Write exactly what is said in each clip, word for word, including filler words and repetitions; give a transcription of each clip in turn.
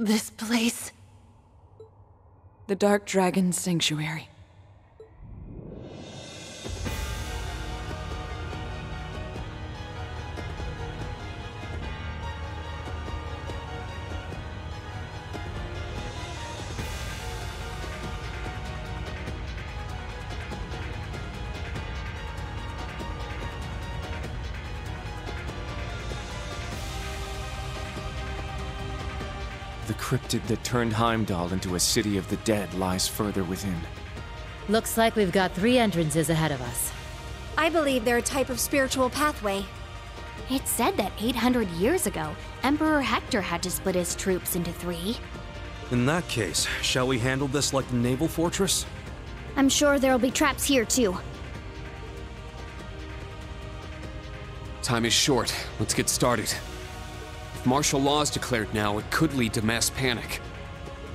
This place? The Dark Dragon Sanctuary. Cryptid that turned Heimdall into a city of the dead lies further within. Looks like we've got three entrances ahead of us. I believe they're a type of spiritual pathway. It's said that eight hundred years ago, Emperor Hector had to split his troops into three. In that case, shall we handle this like the naval fortress? I'm sure there'll be traps here too. Time is short. Let's get started. If martial law is declared now, it could lead to mass panic.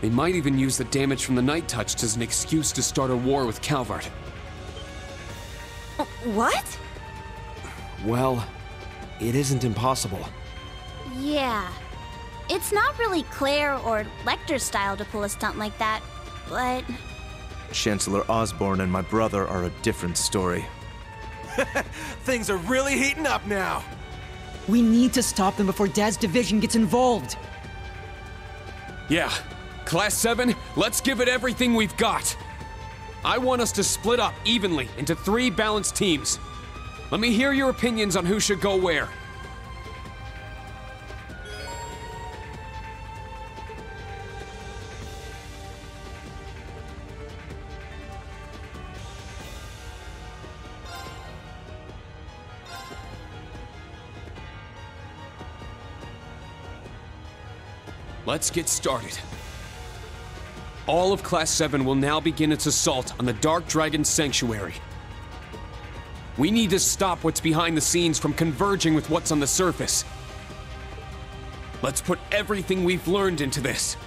They might even use the damage from the Night Touched as an excuse to start a war with Calvert. What? Well, it isn't impossible. Yeah. It's not really Claire or Lecter's style to pull a stunt like that, but... Chancellor Osborn and my brother are a different story. Things are really heating up now! We need to stop them before Dad's division gets involved! Yeah. Class seven, let's give it everything we've got! I want us to split up evenly into three balanced teams. Let me hear your opinions on who should go where. Let's get started. All of Class seven will now begin its assault on the Dark Dragon Sanctuary. We need to stop what's behind the scenes from converging with what's on the surface. Let's put everything we've learned into this.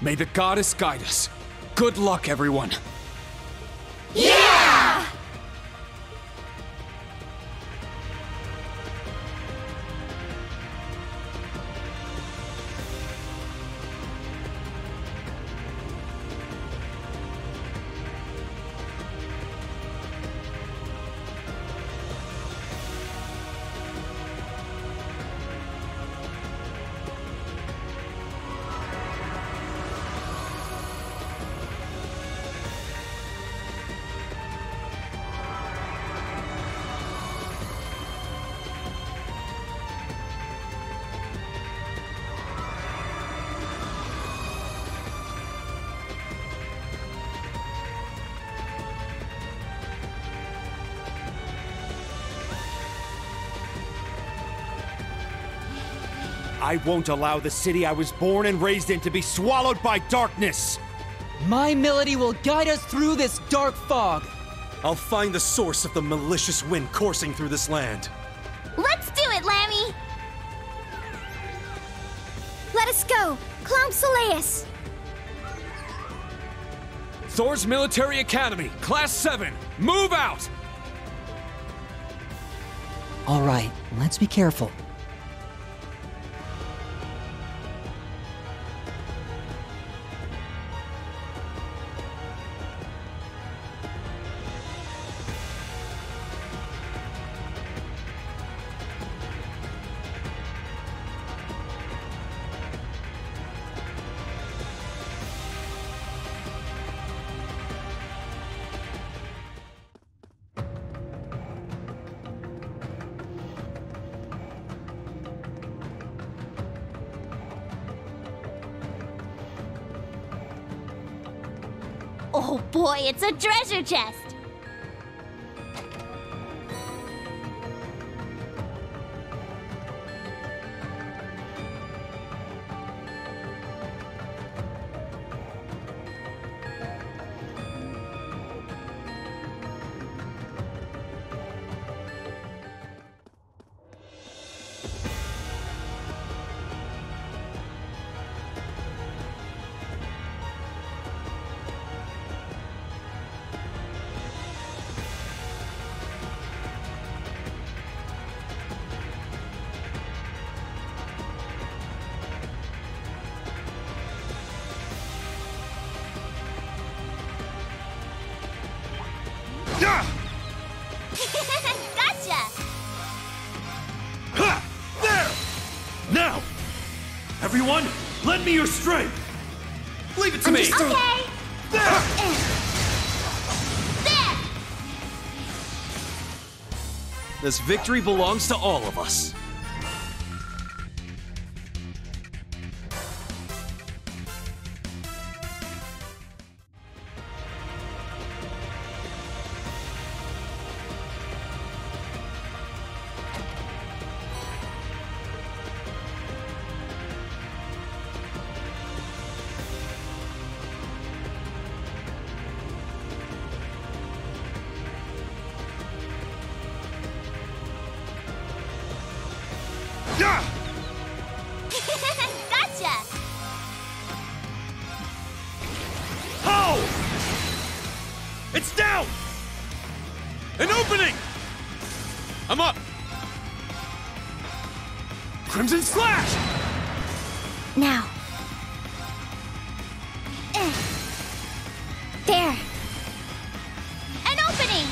May the Goddess guide us. Good luck, everyone. Yeah! I won't allow the city I was born and raised in to be swallowed by darkness! My melody will guide us through this dark fog! I'll find the source of the malicious wind coursing through this land. Let's do it, Lammy! Let us go! Clown Solaus! Thor's Military Academy, Class seven, move out! All right, let's be careful. Oh boy, it's a treasure chest! Everyone, lend me your strength! Leave it to I'm me! Just, okay! Uh, there! There! This victory belongs to all of us. Crimson Slash! Now. Uh, there. An opening!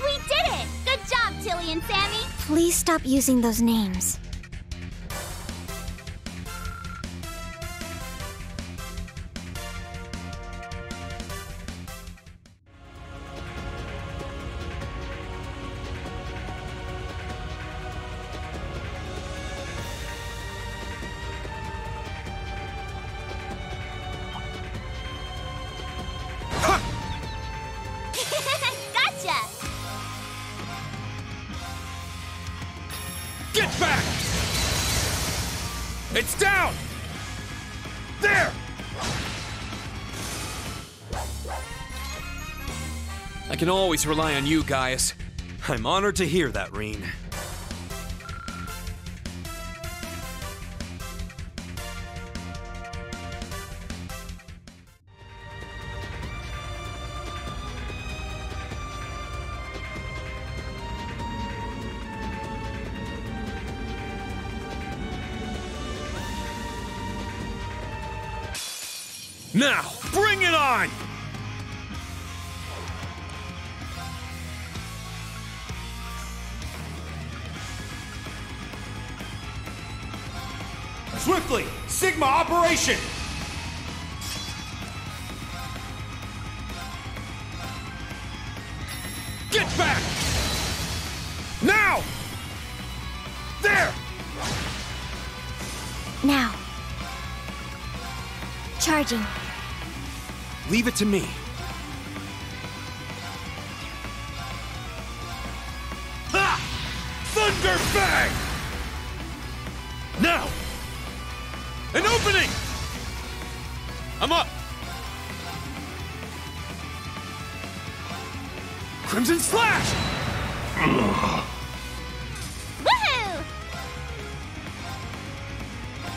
We did it! Good job, Tilly and Sammy! Please stop using those names. I can always rely on you, Gaius. I'm honored to hear that, Rean. Now, bring it on! Swiftly, Sigma operation! Get back! Now! There! Now. Charging. Leave it to me. Ha! Thunder bang! Now! An opening! I'm up! Crimson Slash! Woohoo!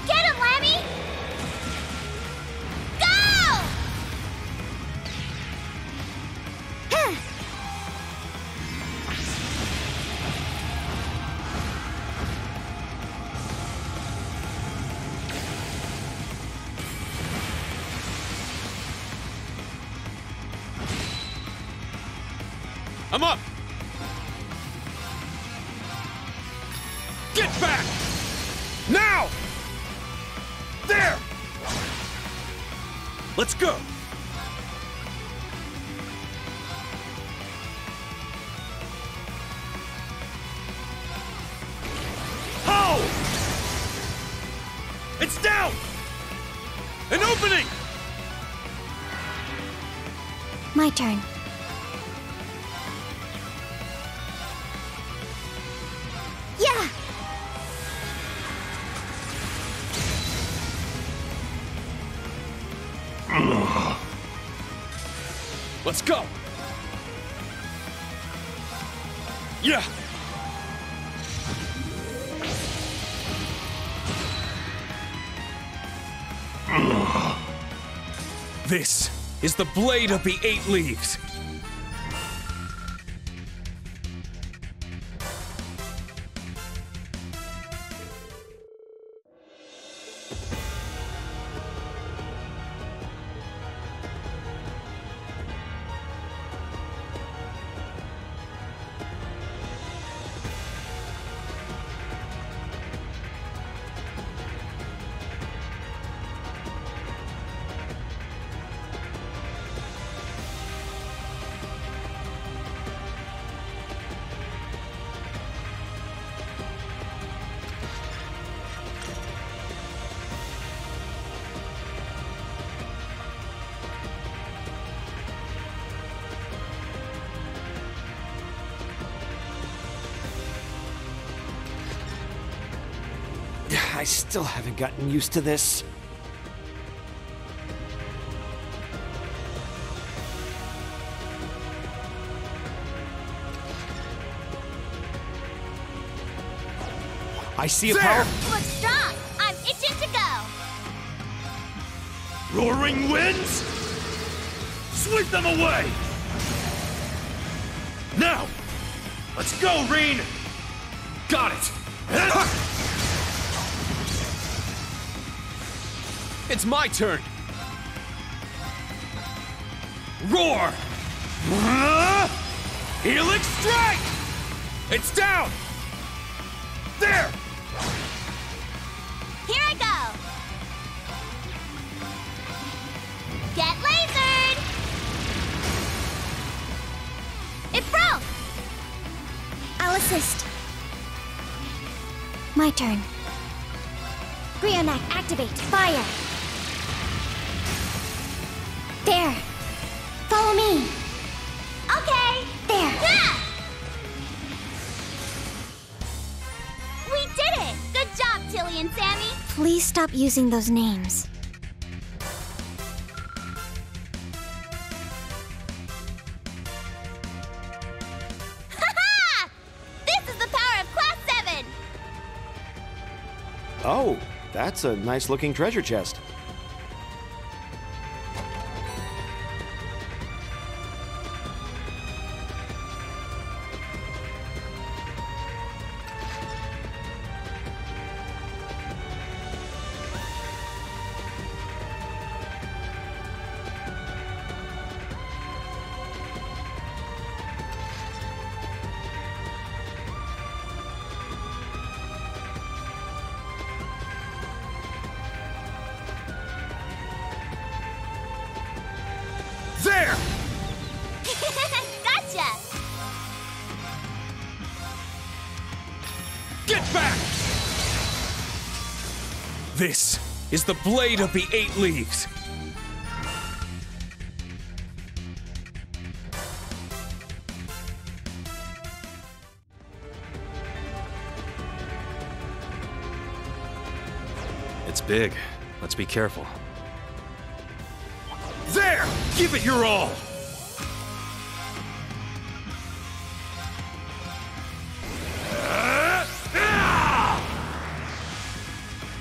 Get him, Lammy! Go! I'm up! Get back! Now! There! Let's go! How? It's down! An opening! My turn. Let's go! Yeah! This is the Blade of the Eight Leaves! I still haven't gotten used to this. I see a power. Look strong! I'm itching to go! Roaring winds? Sweep them away! Now! Let's go, Rean! Got it! It's my turn! Roar! Helix strike! It's down! There! Here I go! Get lasered! It broke! I'll assist. My turn. Grynnac, activate. Fire! There! Follow me! Okay! There! Yeah! We did it! Good job, Tilly and Sammy! Please stop using those names. Ha-ha! This is the power of Class seven! Oh, that's a nice-looking treasure chest. This is the Blade of the Eight Leaves. It's big. Let's be careful. There! Give it your all!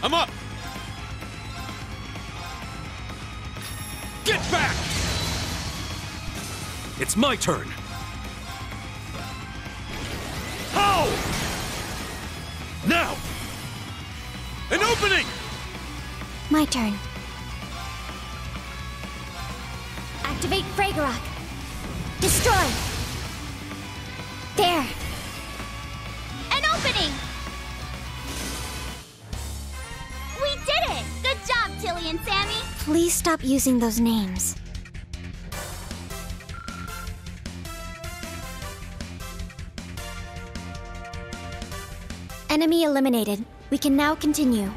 I'm up! Get back! It's my turn! How? Now! An opening! My turn. Activate Fragarok. Destroy! There! An opening! We did it! Good job, Tilly and Sammy! Please stop using those names. Enemy eliminated. We can now continue.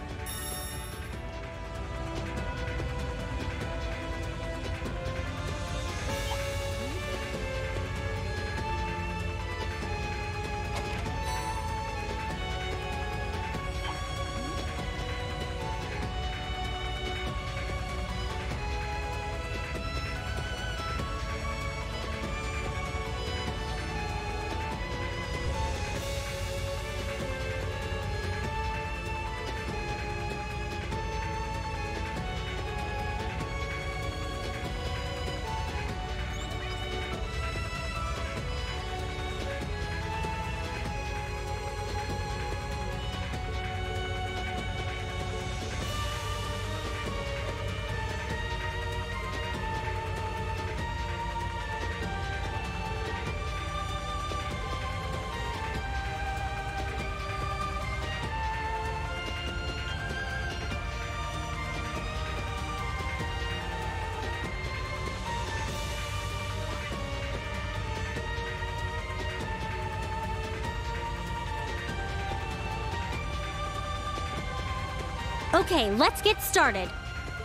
Okay, let's get started.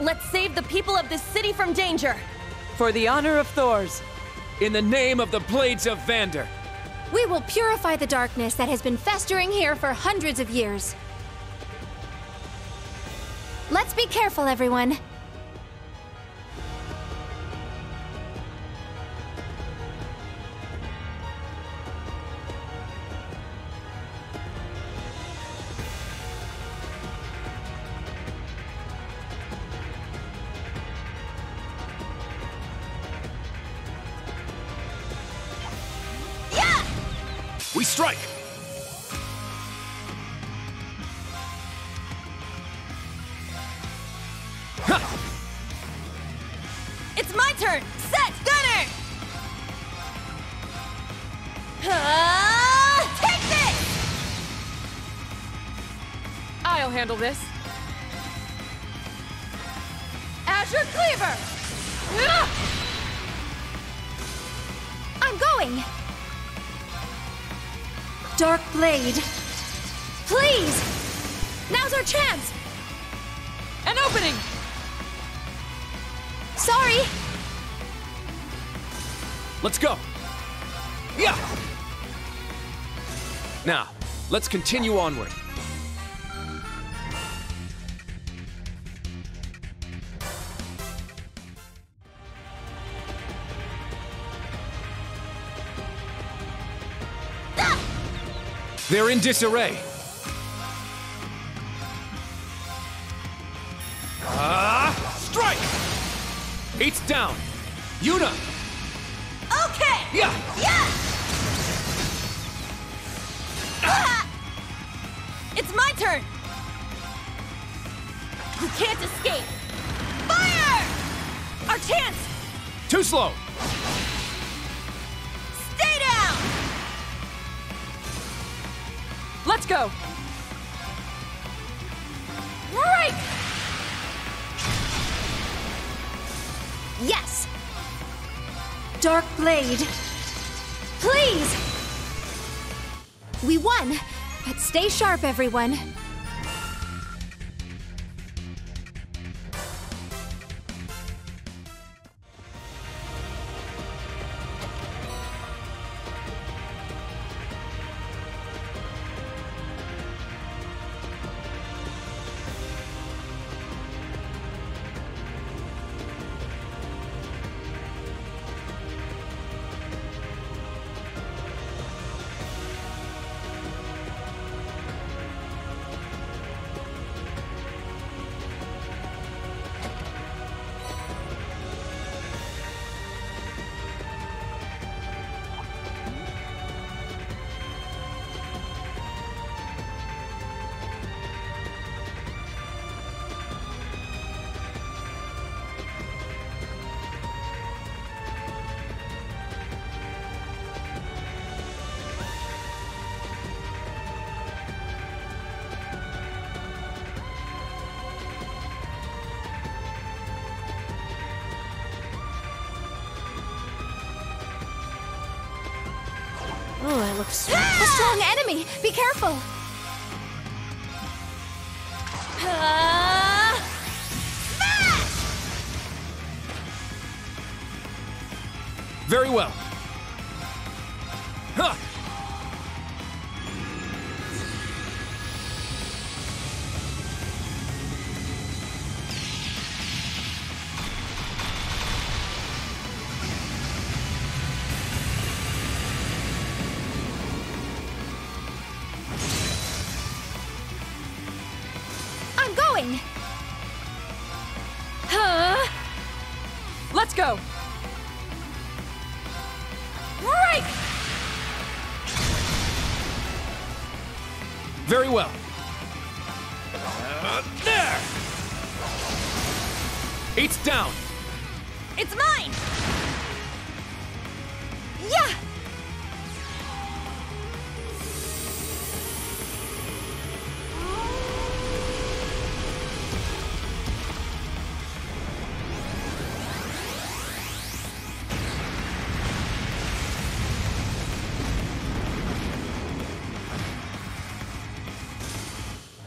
Let's save the people of this city from danger. For the honor of Thors. In the name of the Blades of Vander. We will purify the darkness that has been festering here for hundreds of years. Let's be careful, everyone. Strike! Ha! It's my turn! Set! Gunner! Uh, take this! I'll handle this. Azure Cleaver! Uh! I'm going! Dark Blade. Please! Now's our chance! An opening! Sorry! Let's go! Yeah! Now, let's continue onward. They're in disarray. Ah! Strike! Eight's down. Juna! Okay! Yeah! Yeah! Ah. It's my turn! You can't escape! Fire! Our chance! Too slow! Let's go! Right! Yes! Dark Blade! Please! We won! But stay sharp, everyone! A strong enemy! Be careful! Uh, smash! Very well. Huh. Go! Right! Very well. Uh, there! Eight's down. It's mine! Yeah!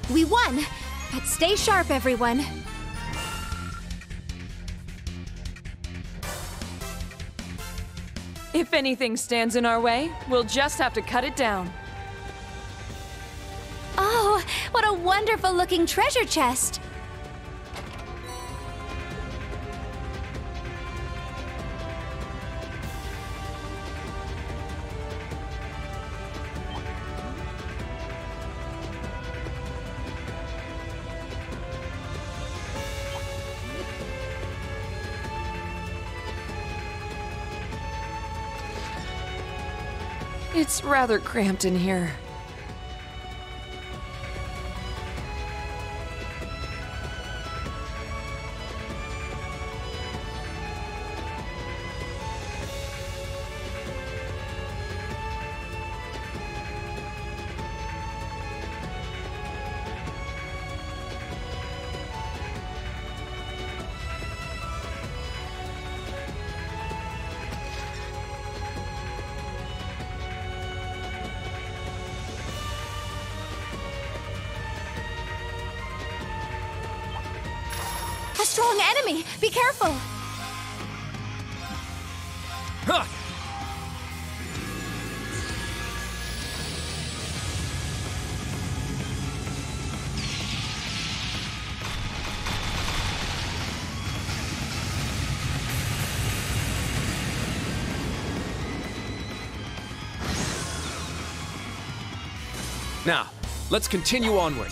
We won, but stay sharp, everyone. If anything stands in our way, we'll just have to cut it down. Oh, what a wonderful looking treasure chest. It's rather cramped in here. Strong enemy! Be careful! Huh. Now, let's continue onward.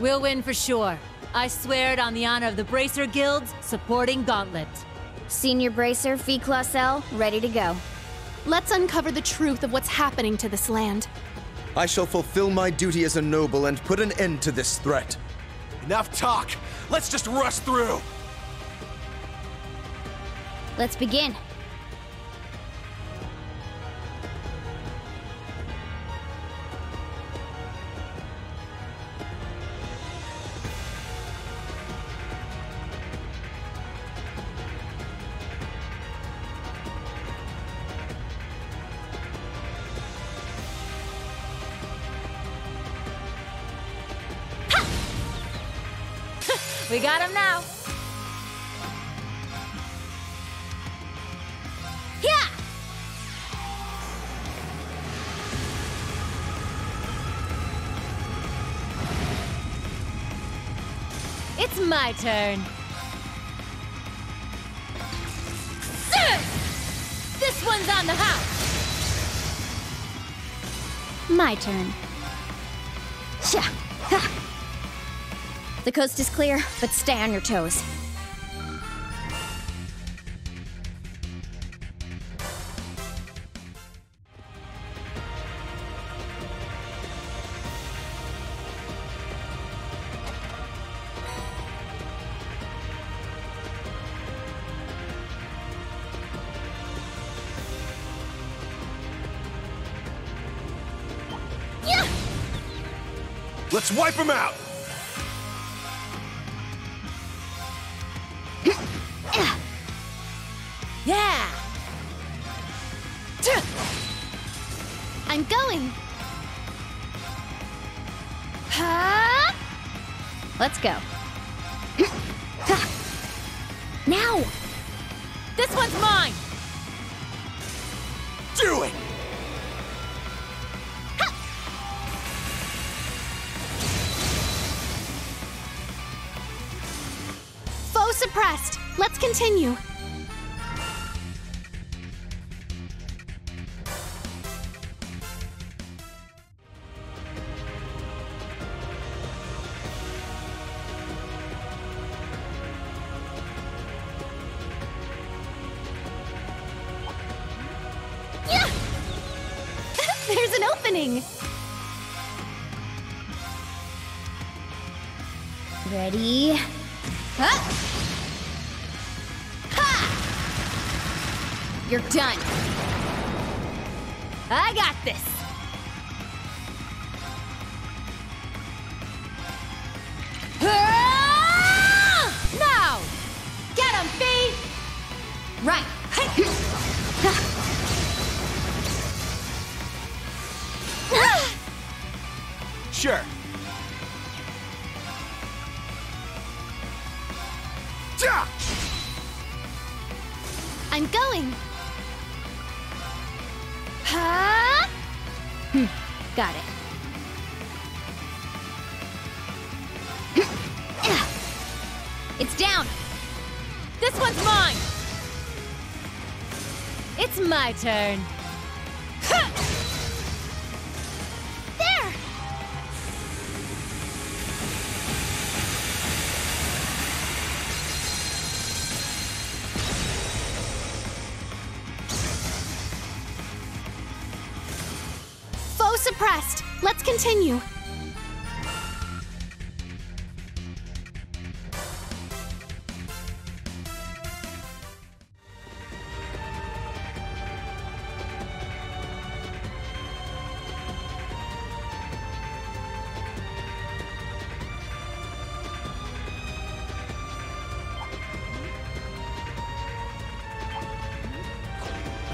We'll win for sure. I swear it on the honor of the Bracer Guild's supporting gauntlet. Senior Bracer Fie Claussell, ready to go. Let's uncover the truth of what's happening to this land. I shall fulfill my duty as a noble and put an end to this threat. Enough talk! Let's just rush through! Let's begin. We got him now! Yeah! It's my turn! This one's on the house! My turn. Yeah! The coast is clear, but stay on your toes. Yeah! Let's wipe them out! Yeah! I'm going! Huh? Let's go. Now! This one's mine! Do it! Foe suppressed! Let's continue! There's an opening! Ready? Huh? Ha! You're done! I got this! Now! Get him, Fee! Right! Hey. Sure. I'm going. Huh? Hm. Got it. It's down. This one's mine. It's my turn. There. Foe suppressed. Let's continue.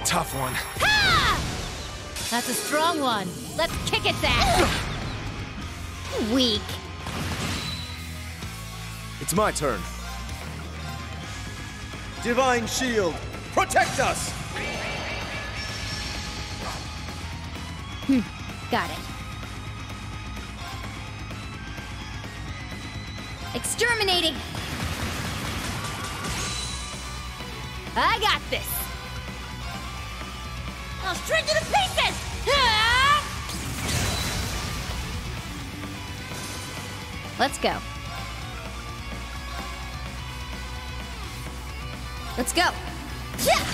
Tough one. Ha! That's a strong one. Let's kick its ass. Weak. It's my turn. Divine Shield, protect us! Hmm. Got it. Exterminating! I got this! I'll shred you to pieces! Ah! Let's go. Let's go. Yeah!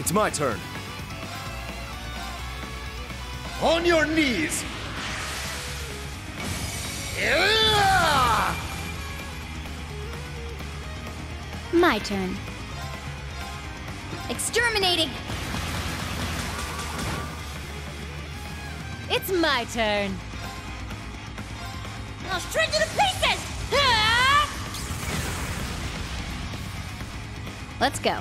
It's my turn. On your knees! Yeah! My turn. Exterminating! It's my turn. I'll shred you to pieces! Ah! Let's go.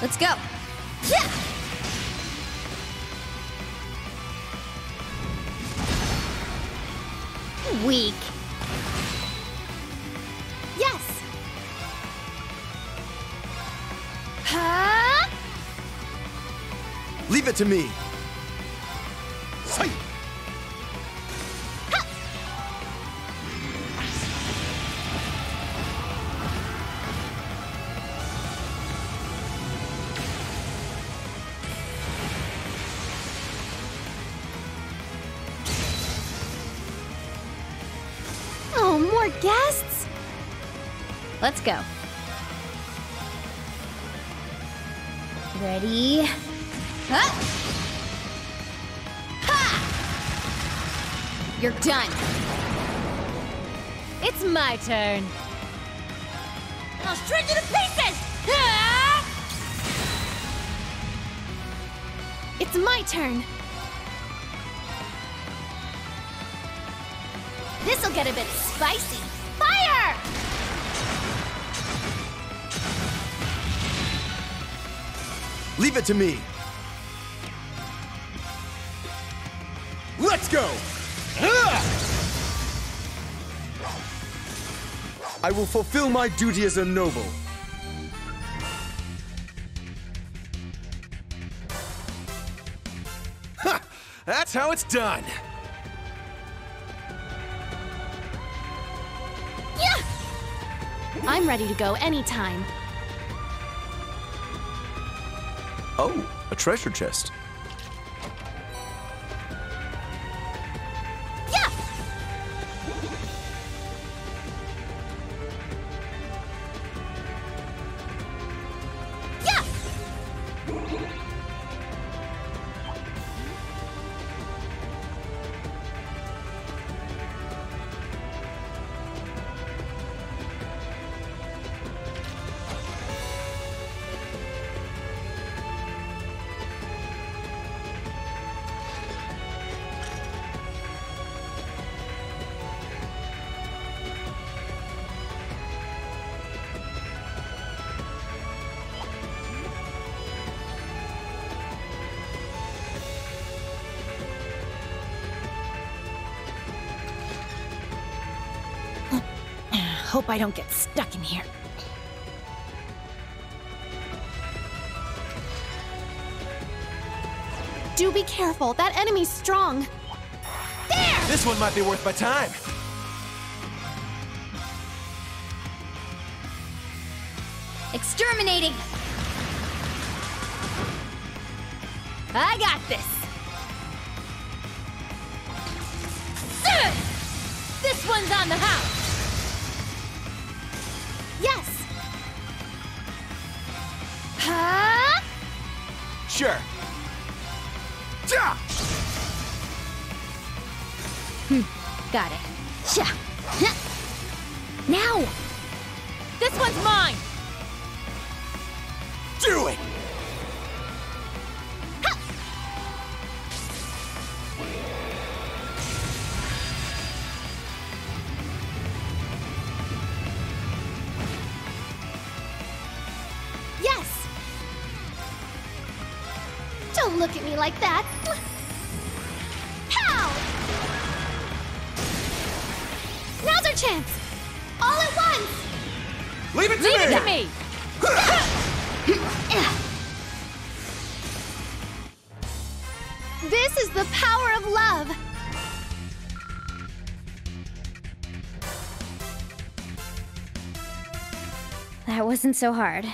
Let's go. Yeah! Weak. Yes. Huh? Leave it to me. Sight. Guests? Let's go. Ready? Huh? Ha! You're done. It's my turn. I'll shred you to pieces! Ah! It's my turn. This'll get a bit spicy. Fire! Leave it to me. Let's go! I will fulfill my duty as a noble. Ha! That's how it's done. I'm ready to go anytime. Oh, a treasure chest. Yeah! Yeah! hope I don't get stuck in here. Do be careful. That enemy's strong. There! This one might be worth my time. Exterminating! I got this! This one's on the house! Yes! Huh? Sure. Hmm. Got it. Now! This one's mine! Do it! Ha! Yes! Don't look at me like that! Pow! Now's our chance! All at once! Leave it to Leave me! Leave it to me! Ha! This is the power of love! That wasn't so hard.